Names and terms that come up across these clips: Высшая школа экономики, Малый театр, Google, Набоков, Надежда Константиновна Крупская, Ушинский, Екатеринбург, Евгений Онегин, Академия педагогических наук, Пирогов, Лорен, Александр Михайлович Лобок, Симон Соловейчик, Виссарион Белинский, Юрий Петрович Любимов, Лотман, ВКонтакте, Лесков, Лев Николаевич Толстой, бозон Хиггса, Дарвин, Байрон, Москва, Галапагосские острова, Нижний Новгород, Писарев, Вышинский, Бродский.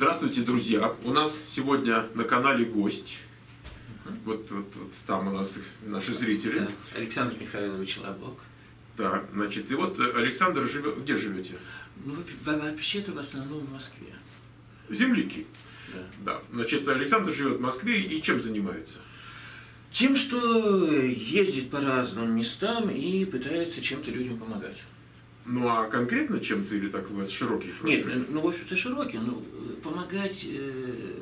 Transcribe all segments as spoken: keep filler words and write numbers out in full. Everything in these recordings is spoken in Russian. Здравствуйте, друзья! У нас сегодня на канале гость. Угу. Вот, вот, вот там у нас наши зрители. Да. Александр Михайлович Лобок. Да, значит, и вот Александр живет. Где живете? Ну, вообще-то в основном в Москве. Земляки. Да. Да. Значит, Александр живет в Москве и чем занимается? Тем, что ездит по разным местам и пытается чем-то людям помогать. Ну, а конкретно чем-то или так у вас широкий профиль? Нет, ну, в общем-то, широкий. Ну, помогать, э,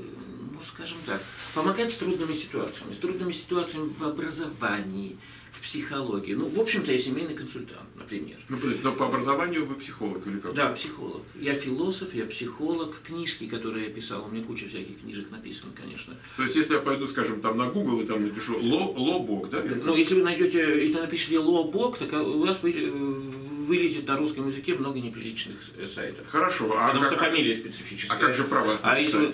ну, скажем так, помогать с трудными ситуациями. С трудными ситуациями в образовании, в психологии. Ну, в общем-то, я семейный консультант, например. Ну, но по образованию вы психолог или как? Да, психолог. Я философ, я психолог. Книжки, которые я писал, у меня куча всяких книжек написано, конечно. То есть, если я пойду, скажем, там на Google и там напишу «Лобок», да? Ну, если вы найдете, если напишите «Лобок», так у вас были... вылезет на русском языке много неприличных сайтов. Хорошо. А потому как, что фамилия специфическая. А как же про вас написать? А если вы,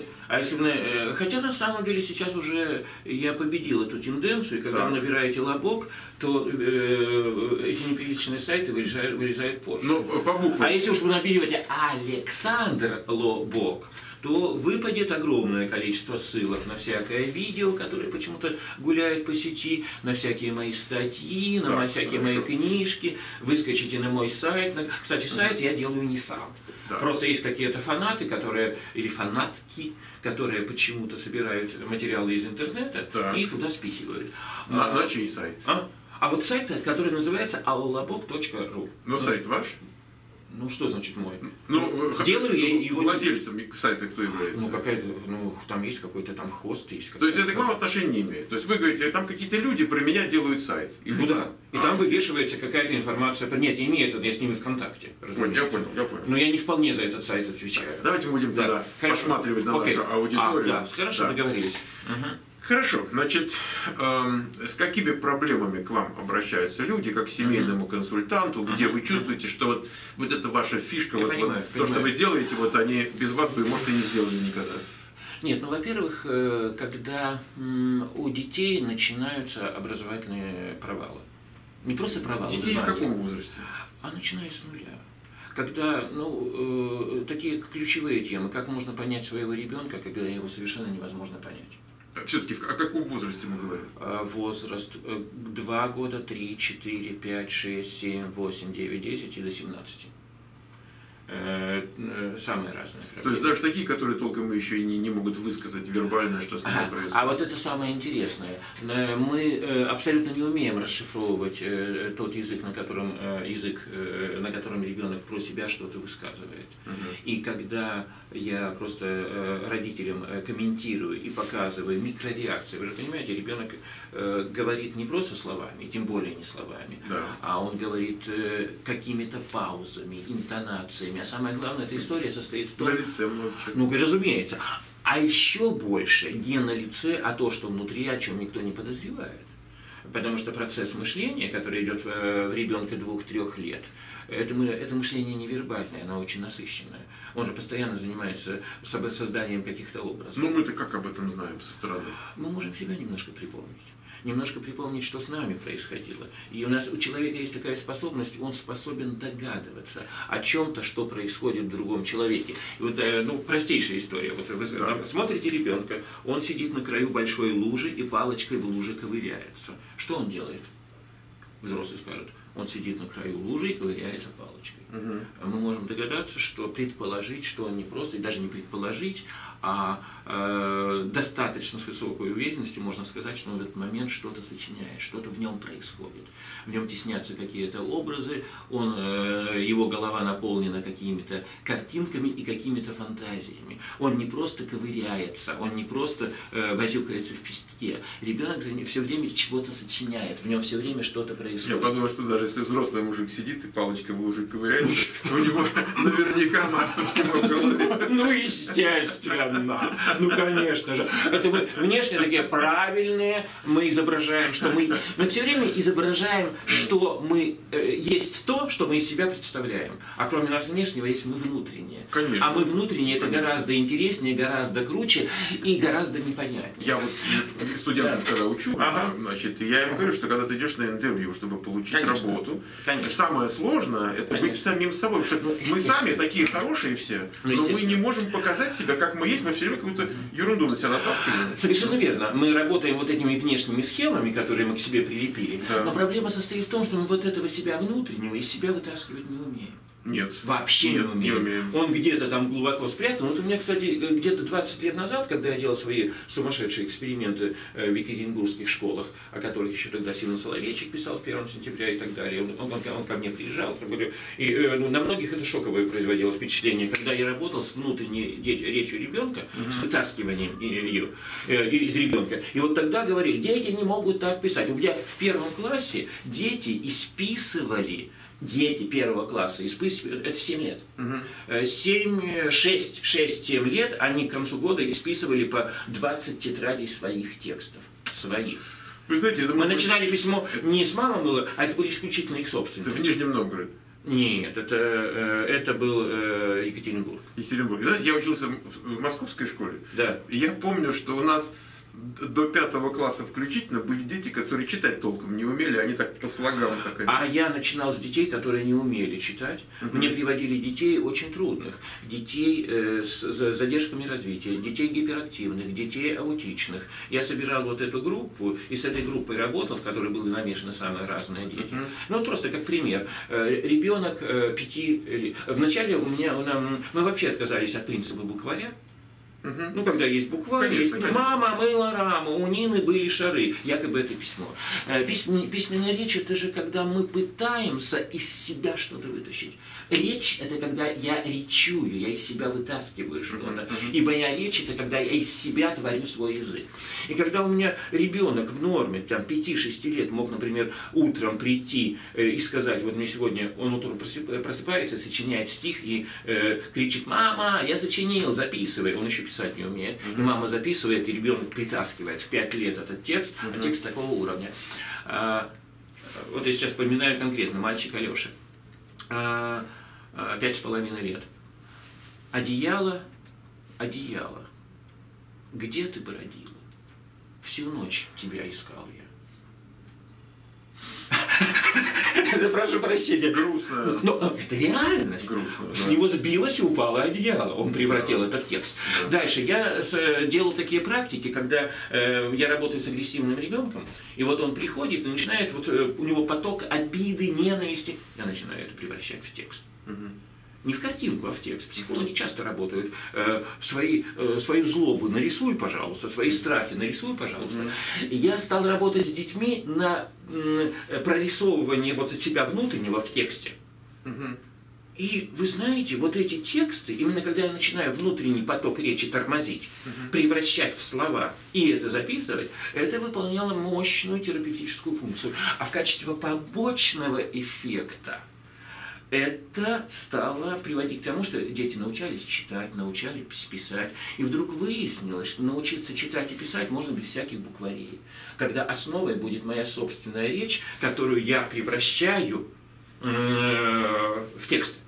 а если, хотя на самом деле сейчас уже я победил эту тенденцию, и когда так. вы набираете «Лобок», то э, эти неприличные сайты вылезают, вылезают позже. Но, по буквам. А если уж вы наберете «Александр Лобок», то выпадет огромное количество ссылок на всякое видео, которое почему-то гуляет по сети, на всякие мои статьи, на да, всякие хорошо. мои книжки. Выскочите на мой сайт. Кстати, сайт я делаю не сам. Да. Просто есть какие-то фанаты, которые или фанатки, которые почему-то собирают материалы из интернета так. и туда спихивают. На, а, на чей сайт? А? а вот сайт, который называется алолабок точка ру. Но сайт ваш? Ну, что значит мой? Ну, делаю ну, я его... Владельцем сайта кто является? Ну, какая-то, ну, там есть какой-то там хост, есть... То есть это к вам отношения не имеет? То есть вы говорите, там какие-то люди про меня делают сайт? Или... Ну, да. И а. там вывешивается какая-то информация. Нет, я имею это, я с ними ВКонтакте. Ой, я понял, я понял. Но я не вполне за этот сайт отвечаю. Так, давайте будем да. тогда Хорошо. посматривать на Окей. нашу аудиторию. А, да. Хорошо, да. договорились. Угу. Хорошо, значит, э, с какими проблемами к вам обращаются люди, как к семейному консультанту, где вы чувствуете, что вот, вот эта ваша фишка, вот, понимаю, вот, то, что вы сделаете, вот они без вас бы, может, и не сделали никогда? Нет, ну, во-первых, когда у детей начинаются образовательные провалы. Не просто провалы. Детей в каком возрасте? А начиная с нуля. Когда, ну, э, такие ключевые темы, как можно понять своего ребенка, когда его совершенно невозможно понять. Все-таки о каком возрасте мы говорим? Возраст два года, три, четыре, пять, шесть, семь, восемь, девять, десять и до семнадцати. Самые разные проблемы. То есть даже такие, которые толком еще и не, не могут высказать вербально, что с ними а, происходит. А вот это самое интересное. Мы абсолютно не умеем расшифровывать тот язык, на котором, язык, на котором ребенок про себя что-то высказывает. Угу. И когда я просто родителям комментирую и показываю микрореакции, вы же понимаете, ребенок говорит не просто словами, тем более не словами, да. а он говорит какими-то паузами, интонациями. А самое главное, эта история состоит в том... На лице много чего. Ну, разумеется. А еще больше не на лице, а то, что внутри, о чем никто не подозревает. Потому что процесс мышления, который идет в ребенка двух-трех лет, это, это мышление невербальное, оно очень насыщенное. Он же постоянно занимается созданием каких-то образов. Ну, мы-то как об этом знаем со стороны? Мы можем себя немножко припомнить. Немножко припомнить, что с нами происходило. И у нас у человека есть такая способность, он способен догадываться о чем-то, что происходит в другом человеке. И вот, ну, простейшая история. Вот вы да. смотрите ребенка, он сидит на краю большой лужи и палочкой в луже ковыряется. Что он делает? Взрослый скажет. Он сидит на краю лужи и ковыряется палочкой. Угу. Мы можем догадаться, что предположить, что он не просто, и даже не предположить, а э, достаточно с высокой уверенностью можно сказать, что он в этот момент что-то сочиняет, что-то в нем происходит. В нем теснятся какие-то образы, он, э, его голова наполнена какими-то картинками и какими-то фантазиями. Он не просто ковыряется, он не просто э, возюкается в песке. Ребенок все время чего-то сочиняет, в нем все время что-то происходит. Я подумал, что даже если взрослый мужик сидит и палочкой в лужу ковыряет, у него наверняка масса всего в голове. Ну, естественно. Ну, конечно же. Это мы внешне такие правильные. Мы изображаем, что мы... Мы все время изображаем, что мы... Э, есть то, что мы из себя представляем. А кроме нас внешнего есть мы внутренние. Конечно. А мы внутренние, это конечно. Гораздо интереснее, гораздо круче и гораздо непонятнее. Я вот студентам когда учу, ага. значит, я им говорю, что когда ты идешь на интервью, чтобы получить конечно. Работу, работу. Конечно. Самое сложное — это Конечно. быть самим собой. Потому что мы сами такие хорошие все, ну, но мы не можем показать себя, как мы есть, мы все время какую-то ерунду на себя натаскиваем. Совершенно верно. Мы работаем вот этими внешними схемами, которые мы к себе прилепили. Да. Но проблема состоит в том, что мы вот этого себя внутреннего из себя вытаскивать не умеем. Нет. Вообще Нет, не, умею. не умею. Он где-то там глубоко спрятан. Вот у меня, кстати, где-то двадцать лет назад, когда я делал свои сумасшедшие эксперименты в екатеринбургских школах, о которых еще тогда Симон Соловейчик писал в первом сентября и так далее, он, он, он ко мне приезжал, и ну, на многих это шоковое производило впечатление, когда я работал с внутренней речью ребенка, mm-hmm. с вытаскиванием ее из ребенка. И вот тогда говорили, дети не могут так писать. У меня в первом классе дети исписывали. Дети первого класса, исписывают, это семь лет. Угу. семь, шесть, шесть, семь лет они к концу года исписывали по двадцать тетрадей своих текстов. Своих. Вы знаете, это мы быть... начинали письмо не с мамы было, а это были исключительно их собственные. Это в Нижнем Новгороде? Нет, это, это был Екатеринбург. Екатеринбург. Знаете, я учился в московской школе. Да. И я помню, что у нас... До пятого класса включительно были дети, которые читать толком не умели, они так по слогам. Так... А я начинал с детей, которые не умели читать. Угу. Мне приводили детей очень трудных, детей э, с, с задержками развития, детей гиперактивных, детей аутичных. Я собирал вот эту группу, и с этой группой работал, в которой были намешаны самые разные дети. Угу. Ну, просто как пример. Э, ребенок э, пяти... Э, вначале у меня... У нас, мы вообще отказались от принципа букваря. Угу. Ну, когда есть букварь, есть мама мыла раму, у Нины были шары, якобы это письмо. Письмен, письменная речь — это же когда мы пытаемся из себя что-то вытащить. Речь — это когда я речую, я из себя вытаскиваю что-то. Угу. И моя речь — это когда я из себя творю свой язык. И когда у меня ребенок в норме, там, пяти-шести лет мог, например, утром прийти э, и сказать, вот мне сегодня, он утром просыпается, сочиняет стих и э, кричит: «Мама, я сочинил, записывай». Он еще писал. Писать не умеет. Mm-hmm. И мама записывает, и ребенок притаскивает в пять лет этот текст, mm-hmm. а текст такого уровня. А, вот я сейчас вспоминаю конкретно мальчик Алёша, а, а, пять с половиной лет. Одеяло, одеяло, где ты бродила? Всю ночь тебя искал я. Прошу прощения. Грустно. Но, но это реальность. Грустно, с да. него сбилось и упало одеяло. Он превратил да. это в текст. Да. Дальше я делал такие практики, когда э, я работаю с агрессивным ребенком, и вот он приходит и начинает, вот у него поток обиды, ненависти. Я начинаю это превращать в текст. Угу. Не в картинку, а в текст. Психологи часто работают. Э, свои, э, свою злобу нарисуй, пожалуйста, свои страхи нарисуй, пожалуйста. Mm-hmm. Я стал работать с детьми на прорисовывании вот от себя внутреннего в тексте. Mm-hmm. И вы знаете, вот эти тексты, именно когда я начинаю внутренний поток речи тормозить, mm-hmm. превращать в слова и это записывать, это выполняло мощную терапевтическую функцию. А в качестве побочного эффекта это стало приводить к тому, что дети научались читать, научались писать. И вдруг выяснилось, что научиться читать и писать можно без всяких букварей. Когда основой будет моя собственная речь, которую я превращаю э, в текст.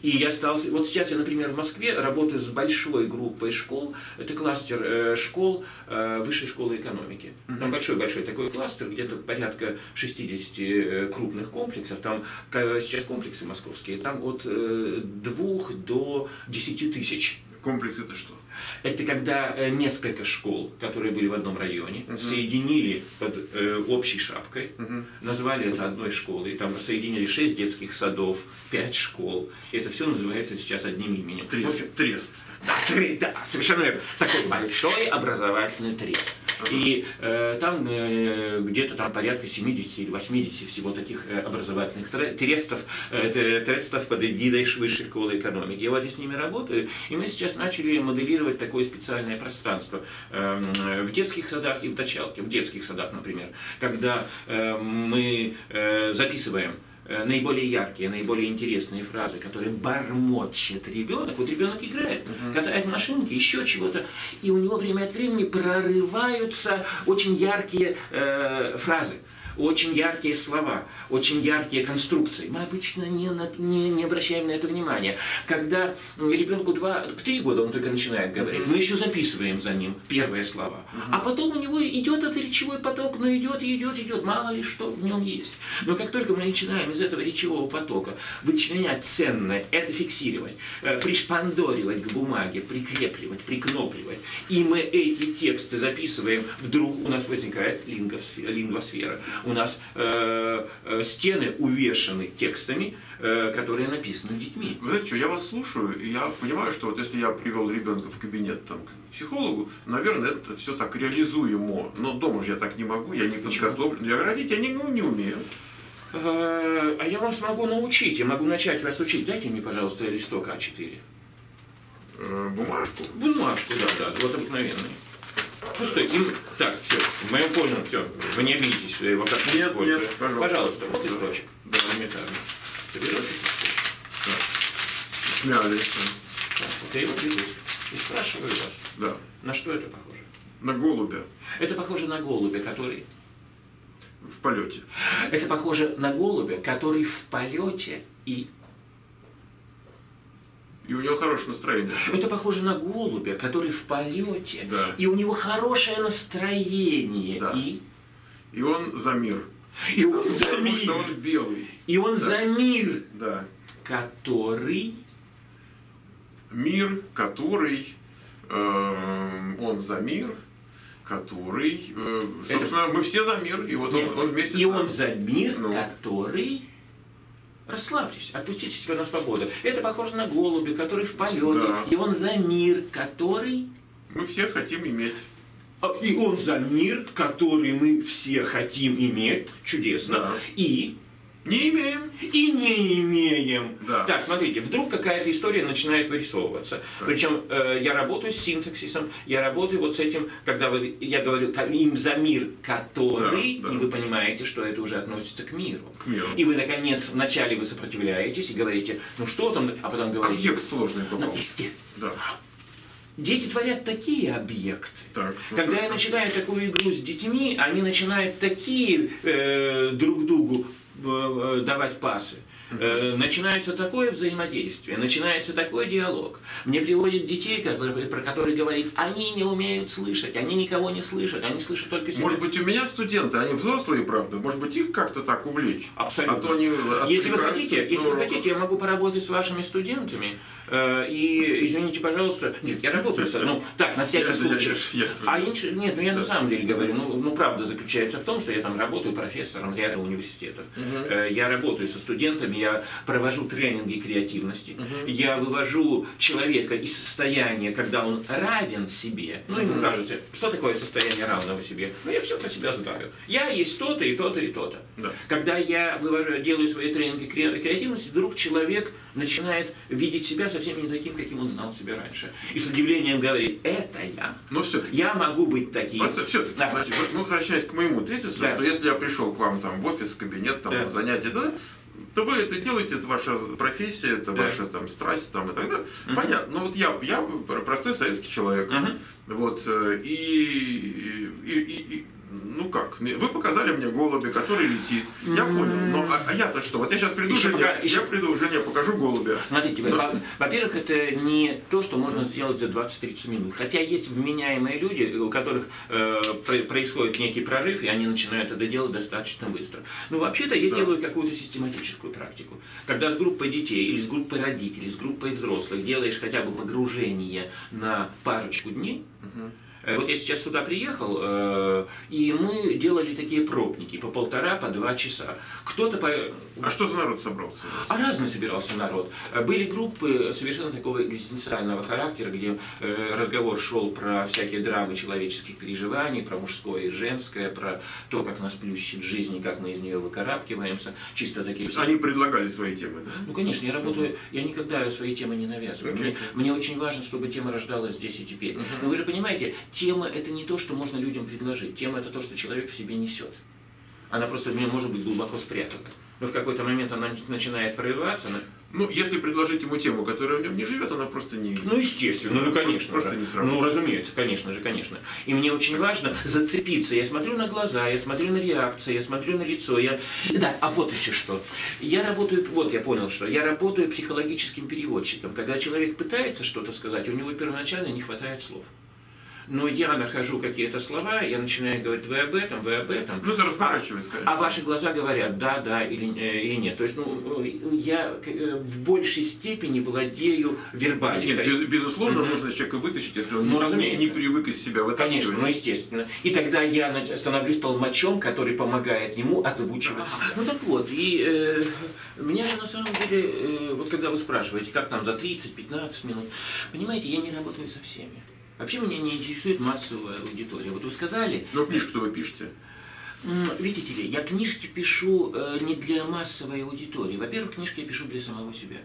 И я стал... Вот сейчас я, например, в Москве работаю с большой группой школ. Это кластер э, школ э, Высшей школы экономики. Mm-hmm. Там большой-большой такой кластер, где-то порядка шестидесяти крупных комплексов. Там сейчас комплексы московские. Там от э, двух до десяти тысяч. Комплекс — это что? Это когда э, несколько школ, которые были в одном районе, uh-huh. соединили под э, общей шапкой, uh-huh. назвали это одной школой, и там соединили шесть детских садов, пять школ. И это все называется сейчас одним именем. Трест. трест. Да, тре, да, совершенно верно. Такой большой образовательный трест. Uh-huh. И э, там э, где-то там порядка семидесяти или восьмидесяти всего таких э, образовательных трестов, э, трестов под эгидой Высшей школы экономики. Я вот я с ними работаю, и мы сейчас начали моделировать такое специальное пространство в детских садах и в дочалке, в детских садах, например, когда мы записываем наиболее яркие, наиболее интересные фразы, которые бормочет ребенок. Вот ребенок играет, uh-huh. катает машинки, еще чего-то, и у него время от времени прорываются очень яркие э, фразы. очень яркие слова, очень яркие конструкции. Мы обычно не, не, не обращаем на это внимания. Когда ребенку два-три года, он только начинает говорить, мы еще записываем за ним первые слова. А потом у него идет этот речевой поток, но идет, идет, идет, мало ли что в нем есть. Но как только мы начинаем из этого речевого потока вычленять ценное, это фиксировать, пришпандоривать к бумаге, прикрепливать, прикнопливать, и мы эти тексты записываем, вдруг у нас возникает лингвосфера. У нас э, э, стены увешаны текстами, э, которые написаны детьми. Вы знаете что, я вас слушаю, и я понимаю, что вот если я привел ребенка в кабинет там, к психологу, наверное, это все так реализуемо. Но дома же я так не могу, я не подготовлен, я родить я не, не умею. А я вас могу научить, я могу начать вас учить. Дайте мне, пожалуйста, листок а четыре. Бумажку? Бумажку, да, да, вот обыкновенный. Пустой. И... Так, все, в моем понял, все, вы не обидитесь, что я его как-то не использую. Нет, пожалуйста. Пожалуйста, вот листочек. Да, элементарно. Сняли. Так, вот я его беру и спрашиваю вас, да. На что это похоже? На голубя. Это похоже на голубя, который... В полете. Это похоже на голубя, который в полете и... И у него хорошее настроение. Это похоже на голубя, который в полете. Да. И у него хорошее настроение. Да. И... и он за мир. И он за мир. Потому что он белый. И он да. за мир. Да. Который... Мир, который... Э, он за мир. Который, э, собственно, это... мы все за мир, и вот он, он вместе с нами. И он за мир, ну. который... Расслабьтесь, отпустите себя на свободу. Это похоже на голубя, который в полете, да. и он за мир, который... Мы все хотим иметь. И он за мир, который мы все хотим иметь. Чудесно. Да. И... Не имеем. И не имеем. Да. Так, смотрите, вдруг какая-то история начинает вырисовываться. Да. Причем э, я работаю с синтаксисом, я работаю вот с этим, когда вы, я говорю им за мир, который, да, да. и вы понимаете, что это уже относится к миру. К миру. И вы, наконец, вначале вы сопротивляетесь и говорите, ну что там, а потом говорите... Объект сложный попал. Да. Дети творят такие объекты. Так, ну, когда так, я так. начинаю такую игру с детьми, они начинают такие э, друг другу давать пасы. Начинается такое взаимодействие, начинается такой диалог. Мне приводят детей, про которые говорит, они не умеют слышать, они никого не слышат, они слышат только себя. Может быть, у меня студенты, они взрослые, правда, может быть, их как-то так увлечь? Абсолютно. А то они если вы хотите, если вы хотите, я могу поработать с вашими студентами, и, извините, пожалуйста, нет, я работаю с... Ну, так, на всякий случай. А я, нет, ну я на самом деле говорю, ну, ну, правда заключается в том, что я там работаю профессором ряда университетов. Я работаю со студентами, я провожу тренинги креативности, uh-huh. я вывожу человека из состояния, когда он равен себе, ну, ему кажется, что такое состояние равного себе? Ну, я все про себя знаю. Я есть то-то, и то-то, и то-то. Да. Когда я вывожу, делаю свои тренинги кре- креативности, вдруг человек начинает видеть себя совсем не таким, каким он знал себя раньше. И с удивлением говорит, это я. Ну, все. Я могу быть таким. Все, да. Значит, вот, ну, возвращаясь к моему тезису, да. что если я пришел к вам там, в офис, в кабинет, там, да. занятия, да, то вы это делаете, это ваша профессия, это да. ваша там, страсть там, и так далее. Uh-huh. Понятно. Но вот я, я простой советский человек. Uh-huh. Вот, и, и, и, и, ну как, вы показали мне голубя, который летит. Uh-huh. Я понял. Но а, а я-то что? Вот я сейчас приду, еще Женя, пока, еще... я приду, Женя, покажу голубя. Смотрите, но... во-первых, это не то, что можно сделать за двадцать-тридцать минут. Хотя есть вменяемые люди, у которых э, происходит некий прорыв, и они начинают это делать достаточно быстро. Ну, вообще-то я да. делаю какую-то систематическую практику. Когда с группой детей, или с группой родителей, с группой взрослых делаешь хотя бы погружение на парочку дней, Uh-huh. вот я сейчас сюда приехал, э, и мы делали такие пробники по полтора, по два часа. Кто-то по... А что за народ собрался? А разный собирался народ. Были группы совершенно такого экзистенциального характера, где э, разговор шел про всякие драмы человеческих переживаний, про мужское и женское, про то, как нас плющит жизнь и как мы из нее выкарабкиваемся. Чисто такие... То есть они предлагали свои темы, да? Ну, конечно, я работаю, uh-huh. я никогда свои темы не навязываю. Okay. Мне, мне очень важно, чтобы тема рождалась здесь и теперь. Uh-huh. Но вы же понимаете, тема – это не то, что можно людям предложить. Тема – это то, что человек в себе несет. Она просто в ней может быть глубоко спрятана. но в какой-то момент она начинает проявляться. Ну, если предложить ему тему, которая в нем не живет, она просто не... Ну, естественно, ну, конечно просто же. Не сработает. Ну, разумеется, конечно же, конечно. И мне очень важно зацепиться. Я смотрю на глаза, я смотрю на реакцию, я смотрю на лицо. Я... Да, а вот еще что. Я работаю, вот я понял, что я работаю психологическим переводчиком. Когда человек пытается что-то сказать, у него первоначально не хватает слов. Но я нахожу какие-то слова, я начинаю говорить, вы об этом, вы об этом. Ну, это разворачивается, конечно. А ваши глаза говорят, да, да или, или нет. То есть, ну, я в большей степени владею вербаликой. Нет, без, безусловно, mm-hmm. нужно человека вытащить, если он ну, не, не привык из себя вытаскивать. Конечно, ну, естественно. И тогда я становлюсь толмачом, который помогает ему озвучивать. А, ну, так вот, и э, меня на самом деле, э, вот когда вы спрашиваете, как там за тридцать-пятнадцать минут, понимаете, я не работаю со всеми. Вообще меня не интересует массовая аудитория. Вот вы сказали... Ну, книжку-то вы пишете. Видите ли, я книжки пишу не для массовой аудитории. Во-первых, книжки я пишу для самого себя.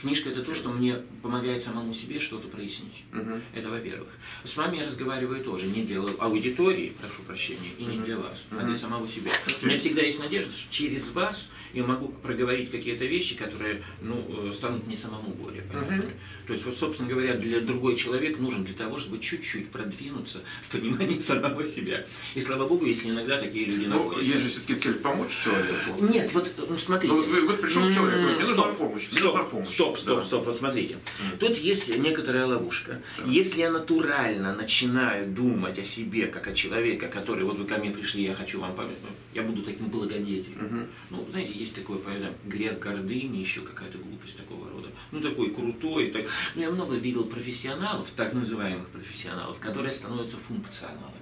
Книжка – это то, что мне помогает самому себе что-то прояснить. Угу. Это во-первых. С вами я разговариваю тоже не для аудитории, прошу прощения, и не угу. для вас, угу. а для самого себя. Окей. У меня всегда есть надежда, что через вас я могу проговорить какие-то вещи, которые ну, станут мне самому более понятными. Угу. То есть, вот, собственно говоря, для другой человек нужен для того, чтобы чуть-чуть продвинуться в понимании самого себя. И слава богу, если иногда такие люди ну, находятся. Есть же все-таки цель помочь человеку. Нет, вот смотрите. Ну, вот, вы, вот пришел человек, мне нужна помощь, мне нужна помощь. Стоп, стоп, стоп, вот смотрите. Тут есть некоторая ловушка. Если я натурально начинаю думать о себе, как о человеке, который, вот вы ко мне пришли, я хочу вам помочь, я буду таким благодетелем. Угу. Ну, знаете, есть такое, понятно, грех гордыни, еще какая-то глупость такого рода. Ну, такой крутой. Так... Ну, я много видел профессионалов, так называемых профессионалов, которые становятся функционалами.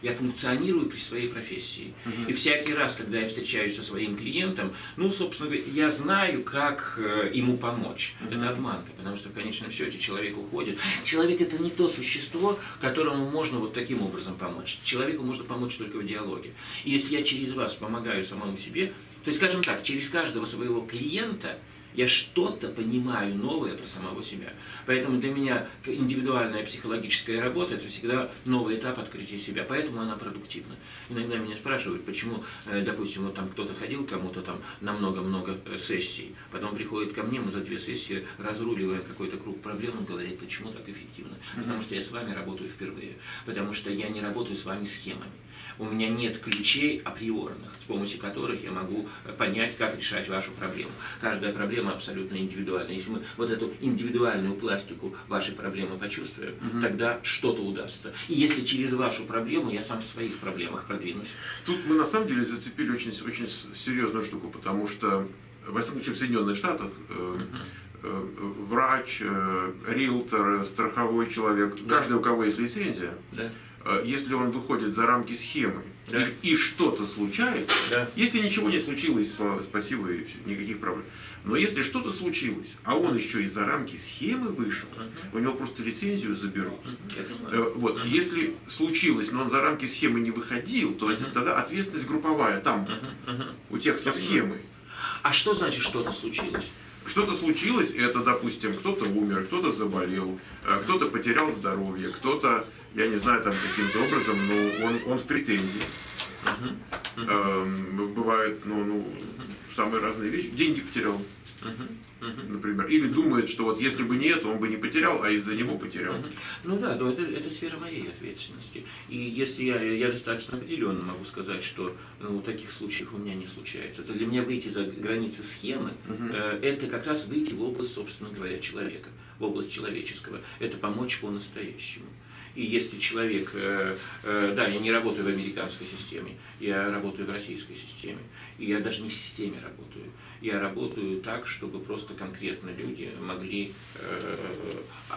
Я функционирую при своей профессии. Uh-huh. И всякий раз, когда я встречаюсь со своим клиентом, ну, собственно говоря, я знаю, как ему помочь. Uh-huh. Это обманка, потому что в конечном счете человек уходит. Человек – это не то существо, которому можно вот таким образом помочь. Человеку можно помочь только в диалоге. И если я через вас помогаю самому себе, то есть, скажем так, через каждого своего клиента я что-то понимаю новое про самого себя. Поэтому для меня индивидуальная психологическая работа – это всегда новый этап открытия себя. Поэтому она продуктивна. Иногда меня спрашивают, почему, допустим, вот там кто-то ходил кому-то там на много-много сессий, потом приходит ко мне, мы за две сессии разруливаем какой-то круг проблем, он говорит, почему так эффективно. Потому что я с вами работаю впервые. Потому что я не работаю с вами схемами. У меня нет ключей априорных, с помощью которых я могу понять, как решать вашу проблему. Каждая проблема абсолютно индивидуальна. Если мы вот эту индивидуальную пластику вашей проблемы почувствуем, угу. тогда что-то удастся. И если через вашу проблему, я сам в своих проблемах продвинусь. Тут мы на самом деле зацепили очень, очень серьезную штуку, потому что, во всяком случае, в Соединенных Штатах э, э, врач, э, риэлтор, страховой человек, да. каждый, у кого есть лицензия, да. если он выходит за рамки схемы да. и, и что-то случается, да. если ничего не случилось, спасибо, и никаких проблем. Но если что-то случилось, а он еще из-за рамки схемы вышел, uh-huh. у него просто лицензию заберут. Uh-huh. Вот. Uh-huh. Если случилось, но он за рамки схемы не выходил, то uh-huh. тогда ответственность групповая там, uh-huh. Uh-huh. у тех, кто uh-huh. схемы. А что значит что-то случилось? Что-то случилось, это, допустим, кто-то умер, кто-то заболел, кто-то потерял здоровье, кто-то, я не знаю, там каким-то образом, но он, он в претензии. Uh-huh. Uh-huh. Бывают, ну, ну, самые разные вещи. Деньги потерял, uh-huh. Uh-huh. например. Или uh-huh. думает, что вот если бы не это, он бы не потерял, а из-за него потерял. Uh-huh. Ну да, да, это, это сфера моей ответственности. И если я, я достаточно определенно могу сказать, что ну, таких случаев у меня не случается. Это для меня выйти за границы схемы, uh-huh. э, это как раз выйти в область, собственно говоря, человека, в область человеческого. Это помочь по-настоящему. И если человек, э, э, да, я не работаю в американской системе, я работаю в российской системе, и я даже не в системе работаю, я работаю так, чтобы просто конкретно люди могли э,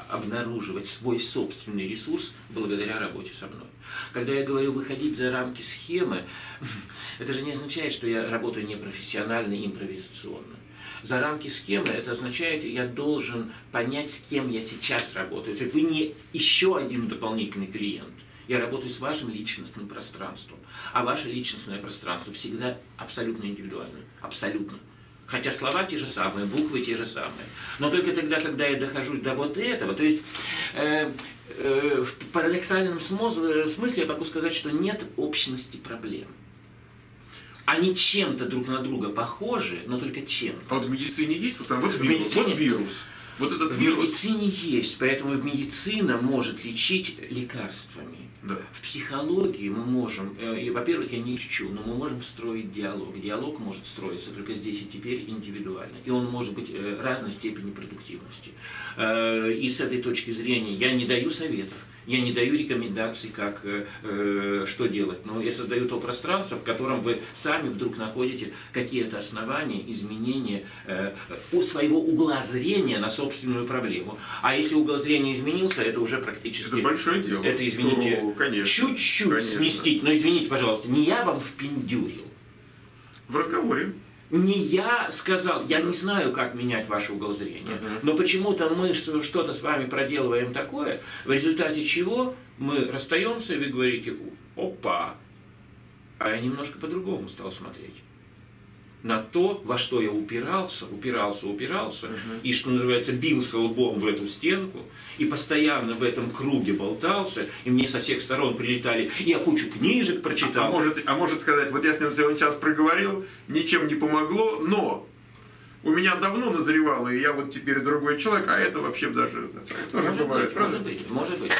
обнаруживать свой собственный ресурс благодаря работе со мной. Когда я говорю выходить за рамки схемы, это же не означает, что я работаю непрофессионально и импровизационно. За рамки схемы, это означает, я должен понять, с кем я сейчас работаю. То есть вы не еще один дополнительный клиент. Я работаю с вашим личностным пространством. А ваше личностное пространство всегда абсолютно индивидуальное. Абсолютно. Хотя слова те же самые, буквы те же самые. Но только тогда, когда я дохожу до вот этого, то есть э, э, в парадоксальном смысле я могу сказать, что нет общности проблем. Они чем-то друг на друга похожи, но только чем-то. А вот в медицине есть, вот там вот вирус. Вот вирус. Вот этот вирус. В медицине есть, поэтому медицина может лечить лекарствами. Да. В психологии мы можем, э, во-первых, я не лечу, но мы можем строить диалог. Диалог может строиться только здесь и теперь индивидуально. И он может быть э, разной степени продуктивности. Э, и с этой точки зрения я не даю советов. Я не даю рекомендаций, как, э, что делать, но я создаю то пространство, в котором вы сами вдруг находите какие-то основания, изменения э, у своего угла зрения на собственную проблему. А если угол зрения изменился, это уже практически... Это большое дело. Это, извините, чуть-чуть сместить, но извините, пожалуйста, не я вам впендюрил. В разговоре. Не я сказал, я не знаю, как менять ваш угол зрения, uh-huh. но почему-то мы что-то с вами проделываем такое, в результате чего мы расстаемся, и вы говорите: опа, а я немножко по-другому стал смотреть на то, во что я упирался, упирался, упирался, uh-huh. и, что называется, бился лбом в эту стенку, и постоянно в этом круге болтался, и мне со всех сторон прилетали, я кучу книжек прочитал. А, а, может, а может сказать, вот я с ним целый час проговорил, ничем не помогло, но у меня давно назревало, и я вот теперь другой человек, а это вообще даже тоже может бывает, быть, правда? Может быть, может быть.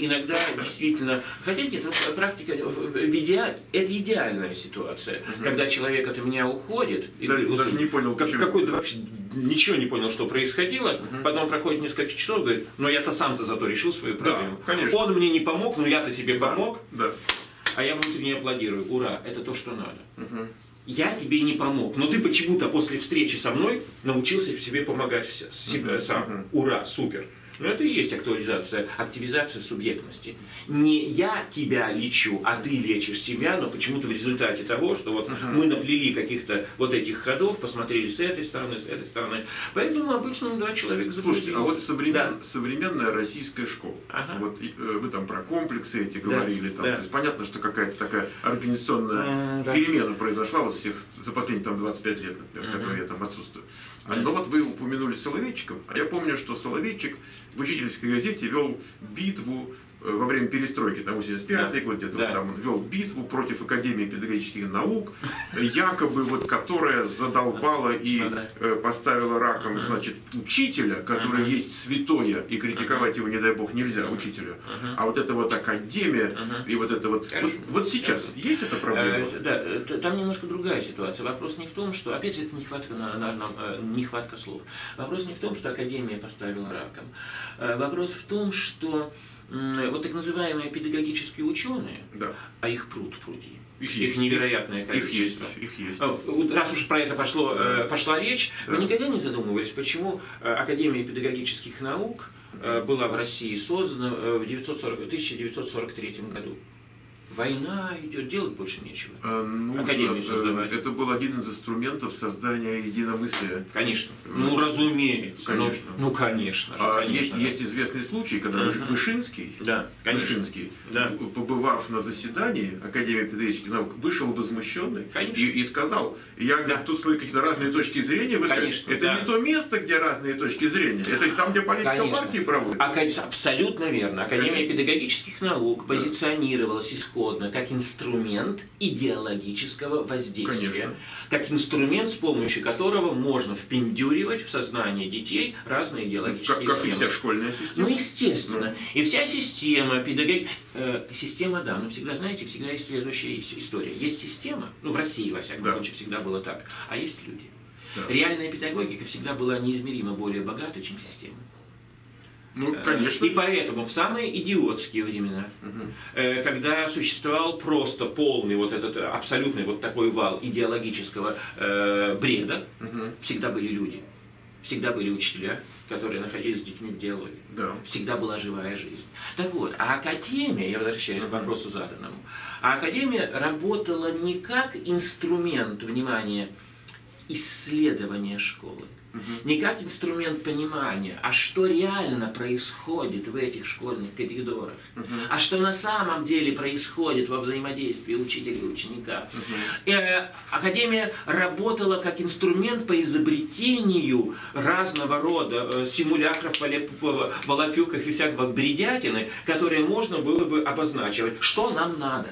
И иногда действительно, хотя нет, практика, это идеальная ситуация, угу. когда человек от меня уходит, да, и даже не понял, как, какой-то вообще ничего не понял, что происходило, угу. потом проходит несколько часов, говорит: но я-то сам-то зато решил свою проблему. Да, конечно. Он мне не помог, но я-то себе да, помог, да. а я внутренне аплодирую, ура, это то, что надо. Угу. Я тебе не помог, но ты почему-то после встречи со мной научился себе помогать себе сам. Ура, супер. Но это и есть актуализация, активизация субъектности. Не я тебя лечу, а ты лечишь себя, но почему-то в результате того, что вот uh-huh. мы наплели каких-то вот этих ходов, посмотрели с этой стороны, с этой стороны. Поэтому обычно, да, человек забудет. Слушайте, а вот современ... да. современная российская школа, ага. вот вы там про комплексы эти говорили, да. Там, да. То есть понятно, что какая-то такая организационная да. перемена произошла вот всех за последние там, двадцать пять лет, например, uh-huh. которые я там отсутствую. А, но вот вы упомянули Соловейчиком, а я помню, что Соловейчик в учительской газете вел битву во время перестройки, там восемьдесят пятый год, где-то да. вот там он вел битву против Академии педагогических наук, якобы вот которая задолбала и э, поставила раком, значит, учителя, который есть святое, и критиковать его, не дай бог, нельзя, учителя. А вот эта вот Академия, и вот это вот... Вот, вот сейчас Хорошо. Есть эта проблема? Да, там немножко другая ситуация. Вопрос не в том, что... Опять же, это нехватка, на, на, на, нехватка слов. Вопрос не в том, что Академия поставила раком. Вопрос в том, что... Вот так называемые педагогические ученые, да. а их пруд пруди, их, их невероятное количество. Их есть, их есть. Раз уж про это пошло, да. пошла речь, да. вы никогда не задумывались, почему Академия педагогических наук была в России создана в тысяча девятьсот сорок третьем году? Война идет, делать больше нечего. А, ну, Академию создавать. Это был один из инструментов создания единомыслия. Конечно. Ну, разумеется. Конечно. Ну, ну конечно. Же, а конечно есть, есть известный случай, когда uh-huh. Вышинский, да, Вышинский да. побывав на заседании Академии педагогических наук, вышел возмущенный и, и сказал: я да. говорю, тут смотрю какие-то разные точки зрения. Вы конечно, сказали, это да. не то место, где разные точки зрения. Это там, где политика конечно. Партии проводится. А, абсолютно верно. Академия конечно. Педагогических наук да. позиционировалась искусственно. Как инструмент идеологического воздействия. Конечно. Как инструмент, с помощью которого можно впендюривать в сознание детей разные идеологические как, как и вся школьная система. Ну, естественно. Ну. И вся система, педагог... э, система, да, но всегда, знаете, всегда есть следующая история. Есть система, ну, в России, во всяком да. случае, всегда было так, а есть люди. Да. Реальная педагогика всегда была неизмеримо более богата, чем система. Ну, конечно. И поэтому в самые идиотские времена, угу. когда существовал просто полный вот этот абсолютный вот такой вал идеологического э, бреда, угу. всегда были люди, всегда были учителя, которые находились с детьми в диалоге. Да. Всегда была живая жизнь. Так вот, а Академия, я возвращаюсь угу. к вопросу заданному, а Академия работала не как инструмент, внимания, исследования школы. Не как инструмент понимания, а что реально происходит в этих школьных коридорах, uh-huh. а что на самом деле происходит во взаимодействии учителя и ученика. Uh-huh. э, Академия работала как инструмент по изобретению разного рода э, симулякров, волопюков и всякого бредятины, которые можно было бы обозначивать. Что нам надо?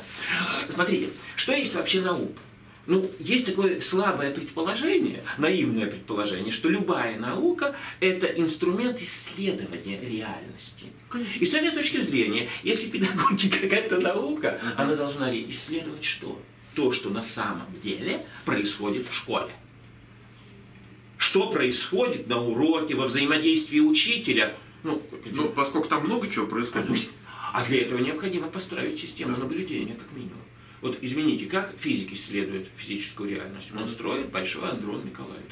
Смотрите, что есть вообще наука? Ну, есть такое слабое предположение, наивное предположение, что любая наука – это инструмент исследования реальности. Конечно. И с этой точки зрения, если педагогика какая-то наука, mm-hmm. она должна исследовать что? То, что на самом деле происходит в школе. Что происходит на уроке, во взаимодействии учителя. Ну, ну поскольку там много чего происходит. А для этого необходимо построить систему да. наблюдения, как минимум. Вот извините, как физики исследуют физическую реальность? Он строит большой адронный коллайдер.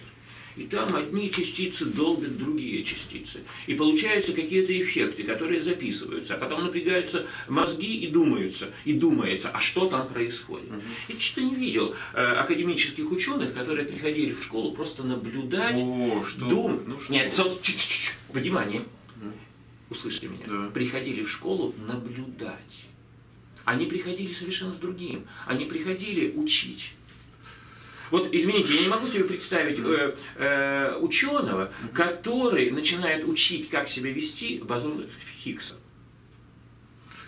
И там одни частицы долбят другие частицы. И получаются какие-то эффекты, которые записываются. А потом напрягаются мозги и думаются, и думается, а что там происходит. Угу. Я что-то не видел э, академических ученых, которые приходили в школу просто наблюдать, О, что? думать. Ну, что? Нет, сос... Ч -ч -ч -ч. Внимание, угу. услышьте меня. Да. Приходили в школу наблюдать. Они приходили совершенно с другим. Они приходили учить. Вот, извините, я не могу себе представить э, э, ученого, который начинает учить, как себя вести бозон Хиггса.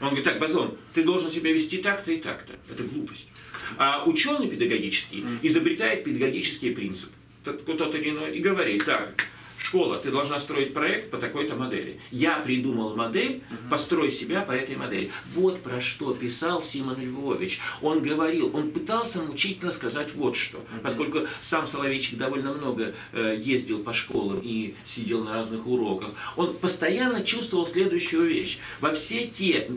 Он говорит, так, бозон, ты должен себя вести так-то и так-то. Это глупость. А ученый педагогический изобретает педагогический принцип. Тот или иной, и говорит, так, школа, ты должна строить проект по такой-то модели. Я придумал модель, построй себя по этой модели. Вот про что писал Симон Львович. Он говорил, он пытался мучительно сказать вот что. Поскольку сам Соловейчик довольно много ездил по школам и сидел на разных уроках, он постоянно чувствовал следующую вещь. Во все те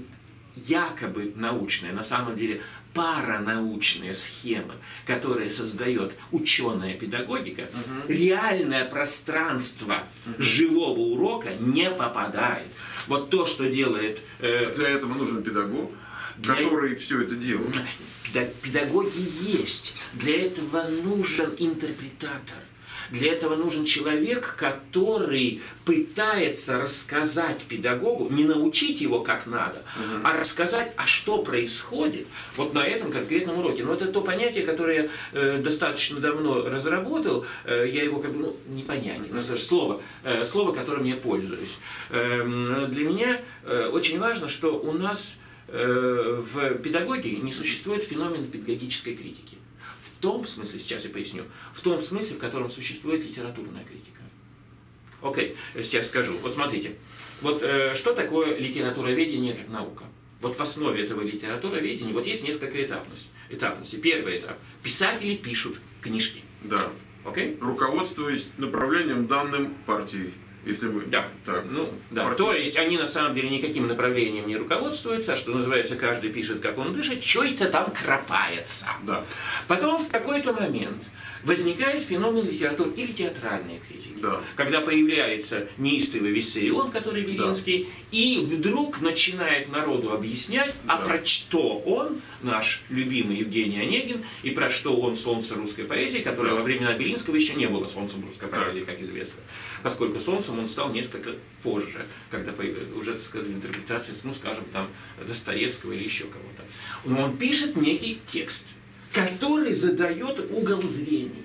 якобы научные, на самом деле, паранаучные схемы, которые создает ученая педагогика, угу. реальное пространство угу. живого урока не попадает. Вот то, что делает... Э, для этого нужен педагог, для... который все это делает. Педагоги есть. Для этого нужен интерпретатор. Для этого нужен человек, который пытается рассказать педагогу, не научить его как надо, угу. а рассказать, а что происходит вот на этом конкретном уроке. Но это то понятие, которое я достаточно давно разработал, я его как бы, ну, не понятен, слово, слово, которым я пользуюсь. Для меня очень важно, что у нас в педагогии не существует феномена педагогической критики. В том смысле, сейчас я поясню, в том смысле, в котором существует литературная критика. Окей, okay, сейчас скажу. Вот смотрите, вот э, что такое литературоведение как наука? Вот в основе этого литературоведения вот есть несколько этапностей. Этапности. Первый этап. Писатели пишут книжки. Да. Окей? Okay? Руководствуясь направлением, данным партии. Если мы... Да. Так, ну, да. То есть они на самом деле никаким направлением не руководствуются, а что называется, каждый пишет, как он дышит, что это там кропается. Да. Потом в какой-то момент возникает феномен литературы или театральной критики, да. когда появляется неистовый Виссарион, который Белинский, да. и вдруг начинает народу объяснять, да. а про что он, наш любимый Евгений Онегин, и про что он солнце русской поэзии, которое да. во времена Белинского еще не было солнцем русской поэзии, да. как известно, поскольку солнце он стал несколько позже, когда уже, так сказать, интерпретация, ну, скажем, там, Достоевского или еще кого-то. Но он пишет некий текст, который задает угол зрения.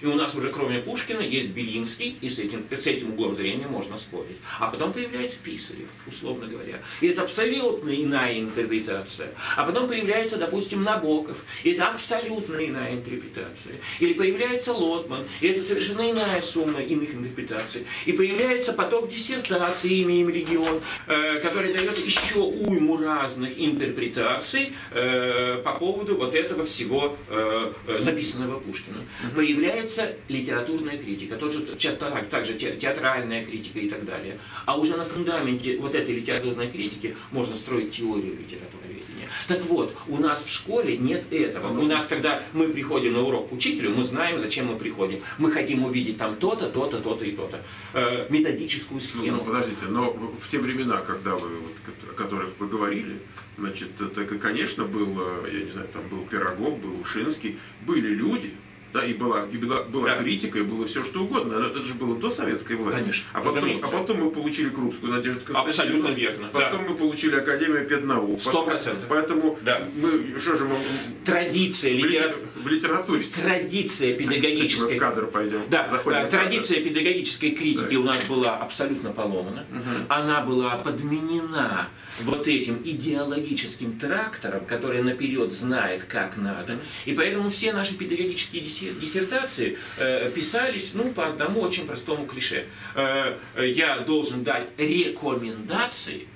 И у нас уже, кроме Пушкина, есть Белинский, и с этим, с этим углом зрения можно спорить. А потом появляется Писарев, условно говоря. И это абсолютно иная интерпретация. А потом появляется, допустим, Набоков. И это абсолютно иная интерпретация. Или появляется Лотман. И это совершенно иная сумма иных интерпретаций. И появляется поток диссертаций «Имя, им, регион», э, который дает еще уйму разных интерпретаций э, по поводу вот этого всего э, написанного Пушкина. Появляется литературная критика, тот же, также театральная критика и так далее. А уже на фундаменте вот этой литературной критики можно строить теорию литературоведения. Так вот, у нас в школе нет этого. У нас, когда мы приходим на урок к учителю, мы знаем, зачем мы приходим. Мы хотим увидеть там то-то, то-то, то-то и то-то. Э, методическую схему. Ну, подождите, но в те времена, когда вы, вот, о которых вы говорили, значит, так и, конечно, был, я не знаю, там был Пирогов, был Ушинский, были люди, Да, и была, и была, была да. критика, и было все что угодно. Но это же было до советской власти. Конечно, а, потом, а потом мы получили Крупскую Надежду Константиновну. Абсолютно верно. Потом да. мы получили Академию педнаук. Сто процентов. Поэтому да. мы, что же мы... Традиция литера... в литературе. Традиция педагогической... В кадр пойдем. Да. Да. Традиция кадр. педагогической критики да. у нас была абсолютно поломана. Угу. Она была подменена вот этим идеологическим трактором, который наперед знает, как надо. И поэтому все наши педагогические диссертации э, писались ну, по одному очень простому клише. Э, я должен дать рекомендации,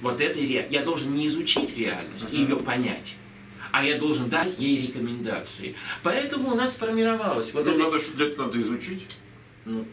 вот этой ре... я должен не изучить реальность, uh-huh. ее понять. А я должен дать ей рекомендации. Поэтому у нас сформировалось... Вот ну, это... надо, что это надо изучить. Ну.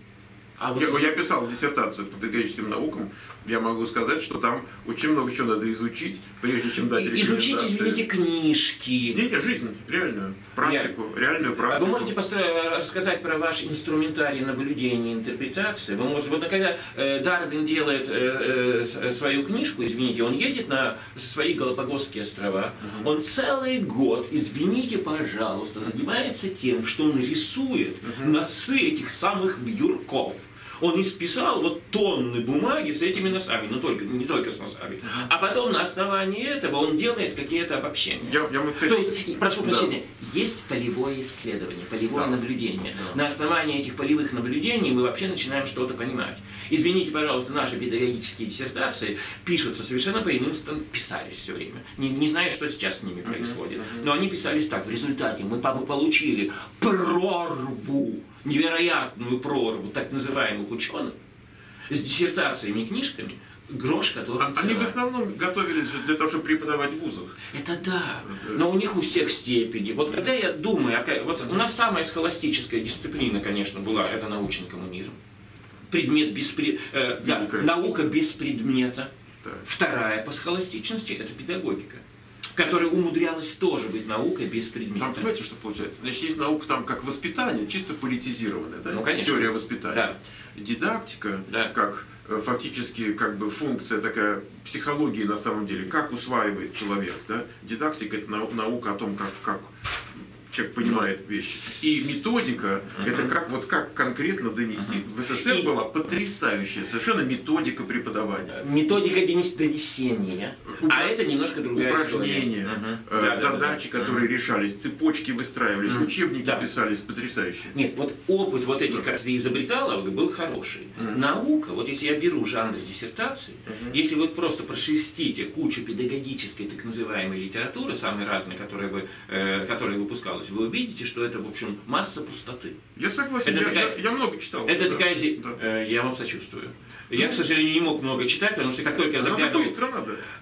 А вот я, я писал диссертацию по педагогическим наукам, я могу сказать, что там очень много чего надо изучить, прежде чем дать рекомендации. Изучите, извините, книжки. Нет, нет, жизнь, реальную практику, я... реальную практику. Вы можете постро... рассказать про ваш инструментарий наблюдения, интерпретации? Вы можете, вот когда э, Дарвин делает э, э, свою книжку, извините, он едет на свои Галапагосские острова, угу. он целый год, извините, пожалуйста, занимается тем, что он рисует угу. носы этих самых вьюрков. Он исписал вот тонны бумаги с этими носами, но только, не только с носами. А потом на основании этого он делает какие-то обобщения. Я, я могу... То есть, прошу да. прощения, есть полевое исследование, полевое да. наблюдение. Да. На основании этих полевых наблюдений мы вообще начинаем что-то понимать. Извините, пожалуйста, наши педагогические диссертации пишутся совершенно по иным стандартам, писались все время. Не, не знаю, что сейчас с ними происходит, но они писались так. В результате мы получили прорву. Невероятную прорву так называемых ученых с диссертациями и книжками, грош которых а, они в основном готовились для того, чтобы преподавать в вузах. Это да, но у них у всех степени. Вот когда я думаю, вот у нас самая схоластическая дисциплина, конечно, была, это научный коммунизм. Предмет без, э, да, наука без предмета. Так. Вторая по схоластичности – это педагогика, которая умудрялась тоже быть наукой без предмета. Там, понимаете, что получается? Значит, есть наука там как воспитание, чисто политизированная, да? Ну, конечно. Теория воспитания. Да. Дидактика, да. как фактически как бы функция такая психологии на самом деле, как усваивает человек, да? Дидактика – это наука о том, как, как человек понимает mm-hmm. вещи. И методика – это как, вот как конкретно донести. Mm-hmm. В СССР и... была потрясающая совершенно методика преподавания. Методика донесения. Упра... А это немножко другая упражнения, история. Э, да, задачи, да, да, да. которые mm-hmm. решались, цепочки выстраивались, mm-hmm. учебники да. писались потрясающие. Нет, вот опыт вот этих, mm-hmm. как ты изобретала, был хороший. Mm-hmm. Наука, вот если я беру жанр диссертации, mm-hmm. если вы просто прошерстите кучу педагогической так называемой литературы, самой разной, которая, вы, э, которая выпускалась, вы увидите, что это, в общем, масса пустоты. Я согласен, я, такая... я, я много читал. Это да, такая... Да. Я вам сочувствую. Ну, я, к сожалению, не мог много читать, потому что как только я заглядывал...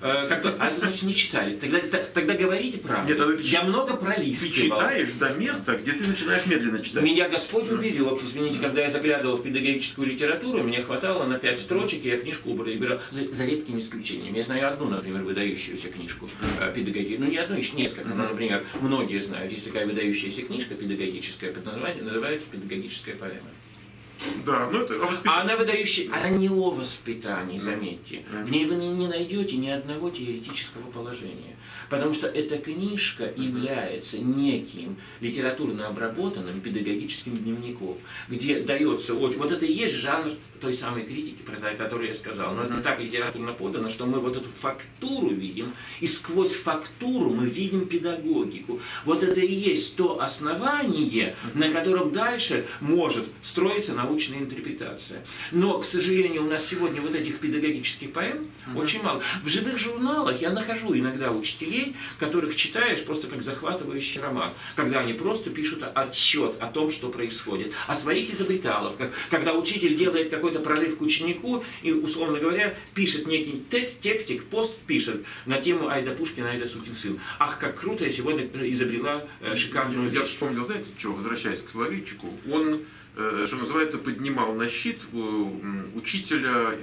Да. Как только... А это значит не читали. Тогда, тогда говорите правду. Нет, я ты... много пролистывал. Ты читаешь до места, где ты начинаешь медленно читать. Меня Господь уберег. Извините, когда я заглядывал в педагогическую литературу, мне хватало на пять строчек, и я книжку выбирал за, за редкими исключениями. Я знаю одну, например, выдающуюся книжку педагогии. Ну, не одну, еще несколько. Но, например, многие знают. Если какая выдающаяся книжка педагогическая, под названием, называется «Педагогическая поэма». Да, ну это о воспитании. А она выдающая, она не о воспитании, заметьте. В ней вы не найдете ни одного теоретического положения. Потому что эта книжка является неким литературно обработанным педагогическим дневником, где дается... Вот это и есть жанр той самой критики, про которую я сказал. Но это так литературно подано, что мы вот эту фактуру видим, и сквозь фактуру мы видим педагогику. Вот это и есть то основание, на котором дальше может строиться наука. Научная интерпретация. Но, к сожалению, у нас сегодня вот этих педагогических поэм mm-hmm. очень мало. В живых журналах я нахожу иногда учителей, которых читаешь просто как захватывающий роман, когда они просто пишут отсчет о том, что происходит, о своих изобреталовках, когда учитель делает какой-то прорыв к ученику и, условно говоря, пишет некий текст, текстик, пост пишет на тему «Ай да Пушкин, ай да сукин сын». Ах, как круто, я сегодня изобрела шикарную вещь. Я вспомнил, знаете, что, возвращаясь к Соловейчику, он... что называется, поднимал на щит учителя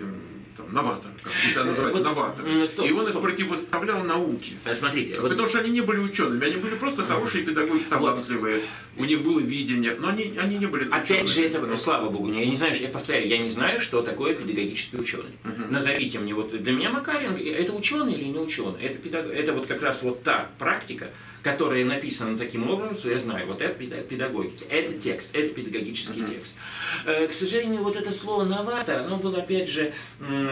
там, новаторы, как это называют, вот, новаторы. Стоп, и он стоп. их противоставлял науке. Смотрите, потому вот... что они не были учеными, они были просто хорошие педагоги, талантливые, вот. у них было видение, но они, они не были учеными. Опять же, это, ну, слава богу, я не знаю, я повторяю, я не знаю, что такое педагогический ученый. Угу. Назовите мне, вот для меня Макаренко, это ученый или не ученый? Это, педаг... это вот как раз вот та практика, которая написана таким образом, что я знаю, вот это педагогика, это текст, это педагогический угу. текст. К сожалению, вот это слово «новатор», оно было, опять же,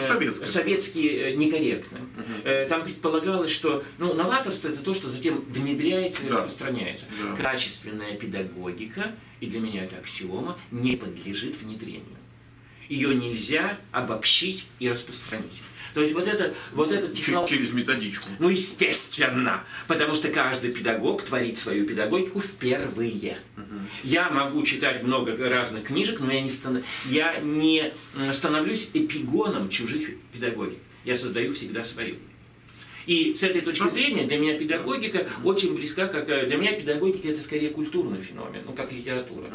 Советское. советски некорректным. Угу. Там предполагалось, что ну, новаторство – это то, что затем внедряется и да. распространяется. Да. Качественная педагогика, и для меня это аксиома, не подлежит внедрению. Ее нельзя обобщить и распространить. То есть вот это, вот это технолог... через методичку. Ну, естественно, потому что каждый педагог творит свою педагогику впервые. Угу. Я могу читать много разных книжек, но я не, станов... я не становлюсь эпигоном чужих педагогик. Я создаю всегда свою. И с этой точки зрения для меня педагогика очень близка, как для меня педагогика это скорее культурный феномен, ну как литература.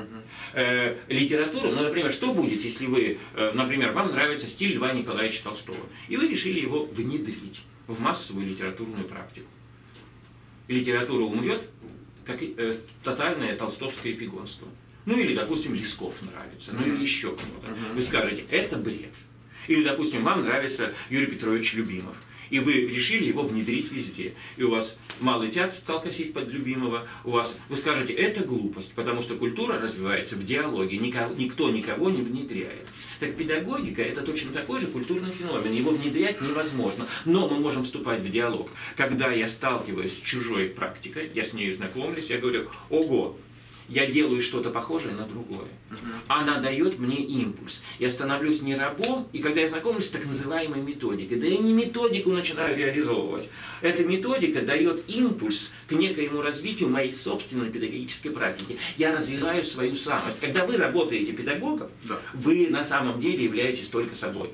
Э, литература, ну например, что будет, если вы, например, вам нравится стиль Льва Николаевича Толстого, и вы решили его внедрить в массовую литературную практику. Литература умрет, как э, тотальное толстовское эпигонство. Ну или, допустим, Лесков нравится, ну или еще кому-то. Вы скажете, это бред. Или, допустим, вам нравится Юрий Петрович Любимов. И вы решили его внедрить везде. И у вас Малый театр стал косить под Любимого. У вас, вы скажете, это глупость, потому что культура развивается в диалоге. Никого, никто никого не внедряет. Так педагогика – это точно такой же культурный феномен. Его внедрять невозможно. Но мы можем вступать в диалог. Когда я сталкиваюсь с чужой практикой, я с нею знакомлюсь, я говорю, ого, я делаю что-то похожее на другое. Она дает мне импульс. Я становлюсь не рабом, и когда я знакомлюсь с так называемой методикой, да я не методику начинаю реализовывать. Эта методика дает импульс к некоему развитию моей собственной педагогической практики. Я развиваю свою самость. Когда вы работаете педагогом, да. вы на самом деле являетесь только собой,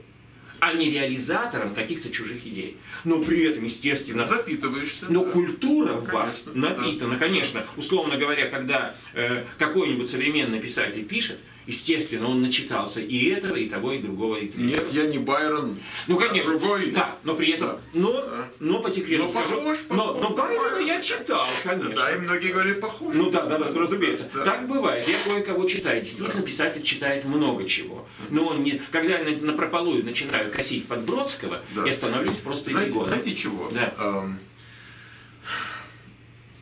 а не реализатором каких-то чужих идей. Но при этом, естественно... Запитываешься. Но да. культура в конечно, вас напитана. Да. Конечно, условно говоря, когда э, какой-нибудь современный писатель пишет, естественно, он начитался и этого, и того, и другого, и третьего. Нет, я не Байрон. Ну, конечно. Другой. Да, но при этом... Да. Но, да. но по секрету но скажу... Похож, но, но Байрона я читал, конечно. Да, и многие говорят, похож. Ну да, да, да, да разумеется. Да. Так бывает. Я кое-кого читаю. Действительно, да. писатель читает много чего. Но он не... Когда я напропалую начинаю косить под Бродского, да. я становлюсь просто эпигоном. Знаете, знаете чего? Да. Эм...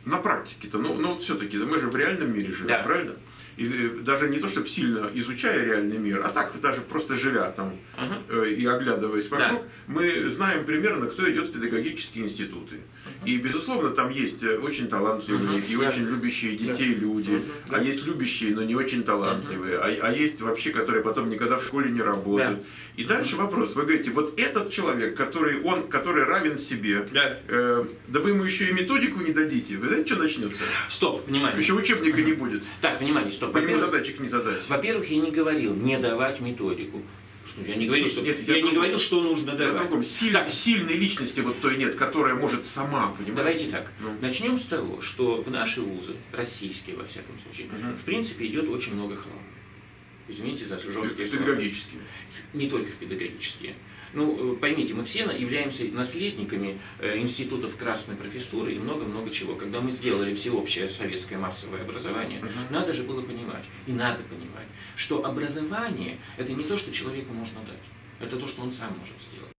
На практике-то, ну, ну все-таки, да мы же в реальном мире живем, да. правильно? Даже не то, чтобы сильно изучая реальный мир, а так даже просто живя там uh-huh. э, и оглядываясь вокруг, да. мы знаем примерно, кто идет в педагогические институты. Uh-huh. И, безусловно, там есть очень талантливые uh-huh. и очень любящие детей uh-huh. люди, uh-huh. а есть любящие, но не очень талантливые, uh-huh. а, а есть вообще, которые потом никогда в школе не работают. Uh-huh. И дальше вопрос. Вы говорите, вот этот человек, который, он, который равен себе, uh-huh. э, да вы ему еще и методику не дадите, вы знаете, что начнется? Стоп, внимание. Еще учебника uh-huh. не будет. Так, внимание, стоп. Во-первых, я не говорил не давать методику. Я не говорил, что, нет, я я не говорил, что нужно давать. Силь, так. Сильной личности вот той нет, которая может сама, понимаете? Давайте так. Ну. Начнем с того, что в наши вузы, российские во всяком случае, угу. в принципе идет очень много хлама. Извините за жесткие слова. Педагогические. Не только в педагогические. Ну, поймите, мы все являемся наследниками институтов красной профессуры и много-много чего. Когда мы сделали всеобщее советское массовое образование, uh-huh. надо же было понимать, и надо понимать, что образование – это не то, что человеку можно дать, это то, что он сам может сделать.